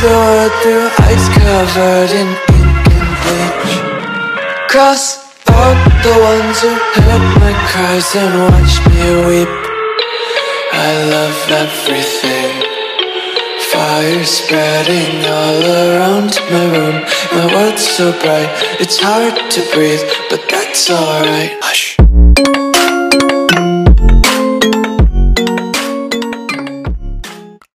blurred through heights covered in ink and bleach. Cross out the ones who heard my cries and watched me weep. I love everything. Fire spreading all around my room. My world's so bright, it's hard to breathe, but that's alright.